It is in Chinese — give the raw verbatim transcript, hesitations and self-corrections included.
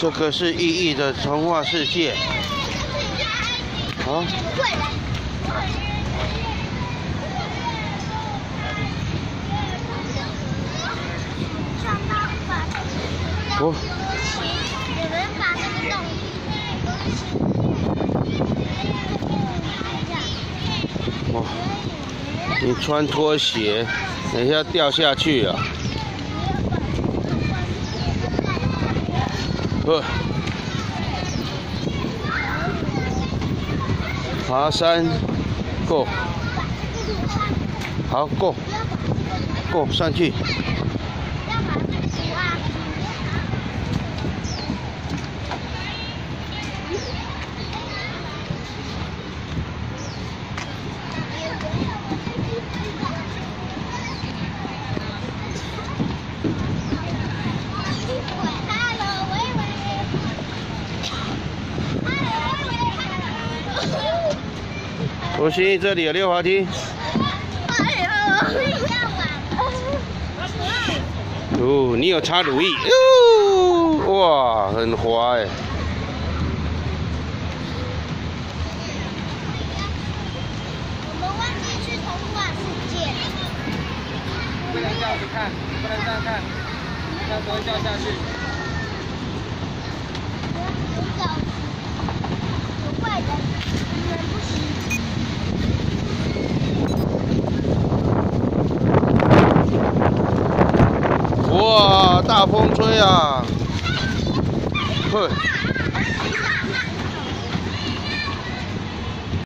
这个是意义的童话世界。啊！我。有人把那个洞。哇！你穿拖鞋，等一下掉下去啊！ 爬山 ，go， 好 ，go， go 上去。我心怡，这里有溜滑梯。哦，你有擦乳液。哦，哇，很滑哎。我们忘记去童话世界。不能这样子看，不能这样看，这样子会掉下去。 哇，大风吹啊！嘿。